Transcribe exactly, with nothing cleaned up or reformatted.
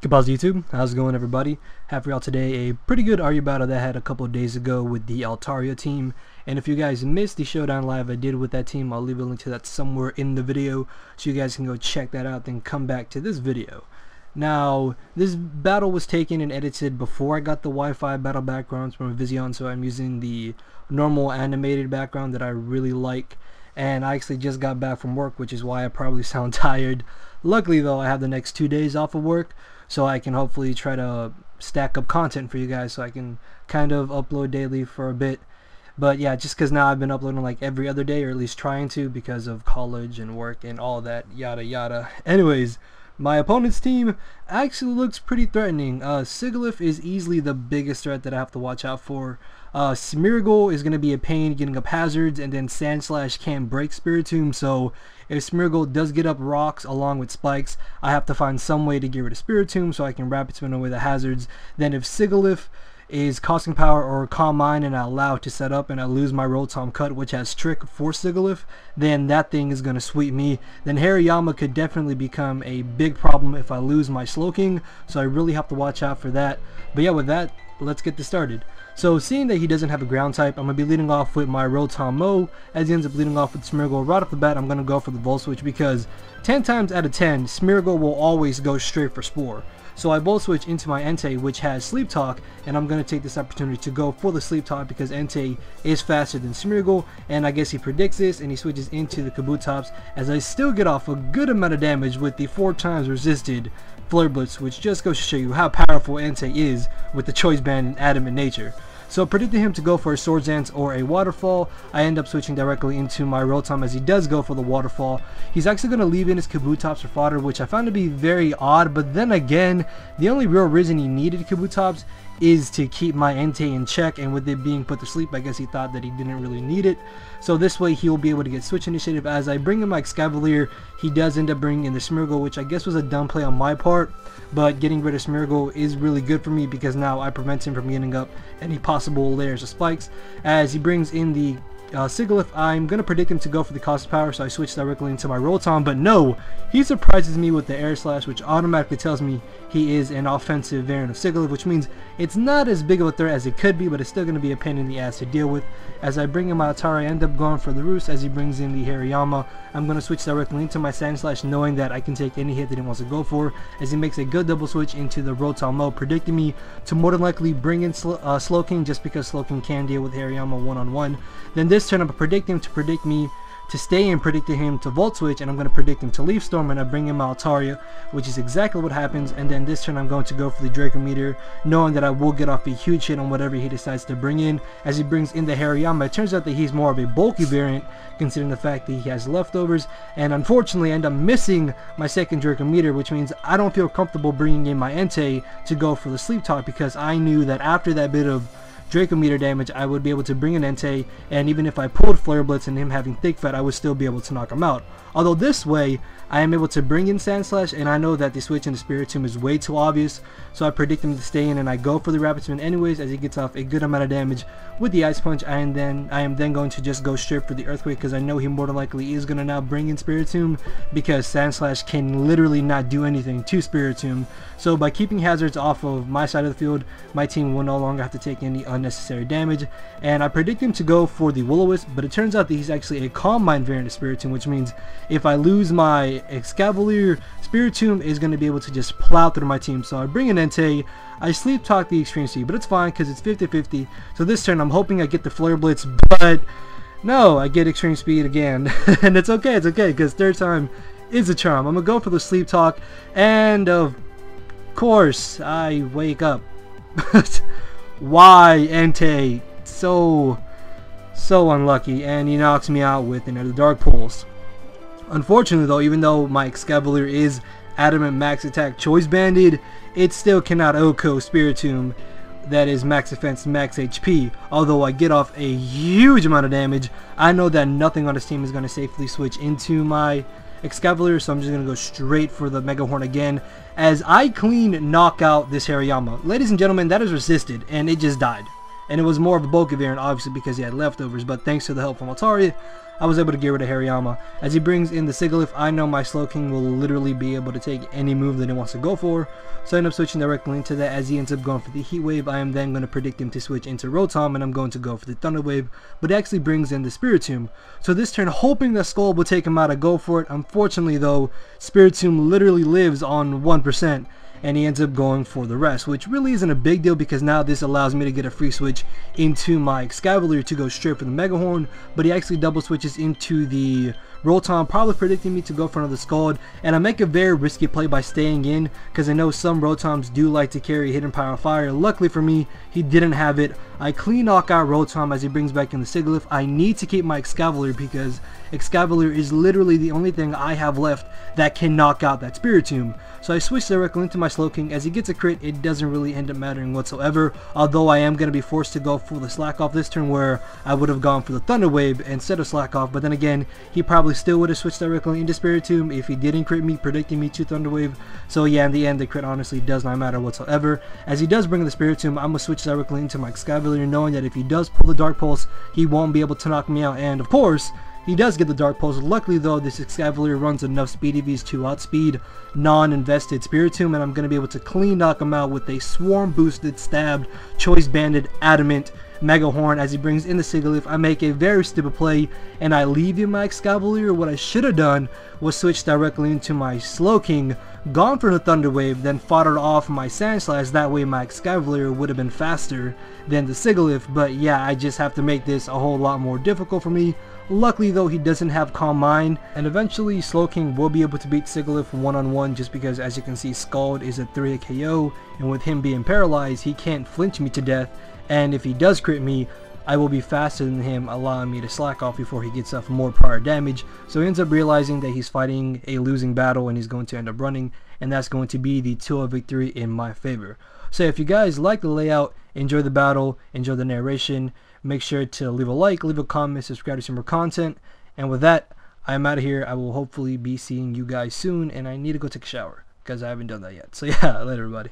Kabutops YouTube, how's it going everybody? Have for y'all today a pretty good R U battle that I had a couple of days ago with the Altaria team, and if you guys missed the showdown live I did with that team, I'll leave a link to that somewhere in the video so you guys can go check that out, then come back to this video. Now, this battle was taken and edited before I got the Wi-Fi battle backgrounds from Vizion, so I'm using the normal animated background that I really like, and I actually just got back from work, which is why I probably sound tired. Luckily though, I have the next two days off of work, so I can hopefully try to stack up content for you guys so I can kind of upload daily for a bit. But yeah, just because now I've been uploading like every other day, or at least trying to, because of college and work and all that yada yada. Anyways, my opponent's team actually looks pretty threatening. Uh, Sigilyph is easily the biggest threat that I have to watch out for. Uh, Smeargle is going to be a pain getting up hazards, and then Sandslash can break Spiritomb, so if Smeargle does get up rocks along with spikes, I have to find some way to get rid of Spiritomb so I can rapid spin away the hazards. Then if Sigilyph is costing power or calm mine and I allow it to set up and I lose my Rotom cut, which has trick for Sigilyph, then that thing is going to sweep me. Then Hariyama could definitely become a big problem if I lose my Slowking, so I really have to watch out for that. But yeah, with that, let's get this started. So seeing that he doesn't have a ground type, I'm going to be leading off with my Rotom Mo. As he ends up leading off with Smeargle, right off the bat I'm going to go for the Volt Switch, because ten times out of ten Smeargle will always go straight for Spore. So I Volt Switch into my Entei, which has Sleep Talk, and I'm going to take this opportunity to go for the Sleep Talk because Entei is faster than Smeargle, and I guess he predicts this and he switches into the Kabutops, as I still get off a good amount of damage with the four times resisted Flare Blitz, which just goes to show you how powerful Entei is with the Choice Band and Adamant Nature. So predicting him to go for a Swords Dance or a Waterfall, I end up switching directly into my Rotom as he does go for the Waterfall. He's actually going to leave in his Kabutops for fodder, which I found to be very odd, but then again, the only real reason he needed Kabutops is to keep my Entei in check, and with it being put to sleep, I guess he thought that he didn't really need it. So this way he'll be able to get switch initiative. As I bring in my Escavalier, he does end up bringing in the Smeargle, which I guess was a dumb play on my part, but getting rid of Smeargle is really good for me because now I prevent him from getting up any possible layers of spikes. As he brings in the Uh, Sigilyph, I'm going to predict him to go for the cost of power, so I switch directly into my Rotom, but no, he surprises me with the Air Slash, which automatically tells me he is an offensive variant of Sigilyph, which means it's not as big of a threat as it could be, but it's still going to be a pain in the ass to deal with. As I bring in my Altaria, I end up going for the Roost. As he brings in the Hariyama, I'm going to switch directly into my Sandslash, knowing that I can take any hit that he wants to go for, as he makes a good double switch into the Rotom Mo, predicting me to more than likely bring in Sl uh, Slowking, just because Slowking can deal with Hariyama one-on-one. Then this This turn I'm going to predict him to predict me to stay and predict him to Volt Switch, and I'm going to predict him to Leaf Storm, and I bring in my Altaria, which is exactly what happens. And then this turn I'm going to go for the Dracometer, knowing that I will get off a huge hit on whatever he decides to bring in. As he brings in the Hariyama, it turns out that he's more of a bulky variant, considering the fact that he has leftovers, and unfortunately I end up missing my second Dracometer, which means I don't feel comfortable bringing in my Entei to go for the Sleep Talk, because I knew that after that bit of Dracometer damage, I would be able to bring an Entei, and even if I pulled Flare Blitz and him having Thick Fat, I would still be able to knock him out. Although this way, I am able to bring in Sandslash, and I know that the switch into Spiritomb is way too obvious, so I predict him to stay in, and I go for the Rapid Spin anyways, as he gets off a good amount of damage with the Ice Punch, and then I am then going to just go straight for the Earthquake, because I know he more than likely is going to now bring in Spiritomb, because Sandslash can literally not do anything to Spiritomb. So by keeping hazards off of my side of the field, my team will no longer have to take any unnecessary damage, and I predict him to go for the Will-O-Wisp, but it turns out that he's actually a Calm Mind variant of Spiritomb, which means if I lose my Excavalier, Spiritomb is going to be able to just plow through my team. So I bring in Entei, I Sleep Talk the Extreme C, but it's fine because it's fifty fifty, so this turn I'm hoping I get the Flare Blitz, but no, I get Extreme Speed again, and it's okay, it's okay, because third time is a charm. I'm going to go for the Sleep Talk, and of course, I wake up. Why, Entei? So, so unlucky, and he knocks me out with another Dark Pulse. Unfortunately though, even though my Excavalier is Adamant Max Attack Choice Banded, it still cannot O H K O Spiritomb, that is Max Defense, Max H P. Although I get off a huge amount of damage, I know that nothing on this team is going to safely switch into my Excavalier, so I'm just going to go straight for the Mega Horn again, as I clean knock out this Hariyama. Ladies and gentlemen, that is resisted, and it just died. and it was more of a Bulkivariant, obviously, because he had leftovers, but thanks to the help from Altaria, I was able to get rid of Hariyama. As he brings in the Sigilyph, I know my Slowking will literally be able to take any move that it wants to go for, so I end up switching directly into that. As he ends up going for the Heat Wave, I am then going to predict him to switch into Rotom, and I'm going to go for the Thunder Wave, but it actually brings in the Spiritomb. So this turn, hoping that Skull will take him out, I go for it. Unfortunately though, Spiritomb literally lives on one percent, and he ends up going for the rest, which really isn't a big deal because now this allows me to get a free switch into my Excavalier to go straight for the Mega Horn, but he actually double switches into the Rotom, probably predicting me to go for another Scald, and I make a very risky play by staying in because I know some Rotoms do like to carry Hidden Power of Fire. Luckily for me, he didn't have it. I clean knock out Rotom as he brings back in the Sigilyph. I need to keep my Excavalier because Excavalier is literally the only thing I have left that can knock out that Spiritomb. So I switch directly into my Slowking. As he gets a crit, it doesn't really end up mattering whatsoever, although I am going to be forced to go for the Slack Off this turn, where I would have gone for the Thunder Wave instead of Slack Off, but then again, he probably still would have switched directly into Spiritomb if he didn't crit me, predicting me to Thunder Wave. So yeah, in the end, the crit honestly does not matter whatsoever. As he does bring the Spiritomb, I'm going to switch directly into my Excavalier, knowing that if he does pull the Dark Pulse, he won't be able to knock me out, and of course, he does get the Dark Pulse. Luckily though, this Excavalier runs enough Speed E Vs to outspeed non-invested Spiritomb, and I'm going to be able to clean knock him out with a Swarm Boosted, Stabbed, Choice Banded, Adamant, Mega Horn. As he brings in the Sigilyph, I make a very stupid play and I leave in my Excavalier. What I should have done was switch directly into my Slowking, gone for the Thunder Wave, then foddered off my Sandslash. That way my Excavalier would have been faster than the Sigilyph, but yeah, I just have to make this a whole lot more difficult for me. Luckily though, he doesn't have Calm Mind, and eventually Slowking will be able to beat Sigilyph one on one, just because as you can see, Scald is a three hit K O, and with him being paralyzed, he can't flinch me to death, and if he does crit me, I will be faster than him, allowing me to Slack Off before he gets off more prior damage. So he ends up realizing that he's fighting a losing battle and he's going to end up running, and that's going to be the two oh victory in my favor. So if you guys like the layout, enjoy the battle, enjoy the narration, make sure to leave a like, leave a comment, subscribe to some more content, and with that, I'm out of here. I will hopefully be seeing you guys soon, and I need to go take a shower because I haven't done that yet. So yeah, later everybody.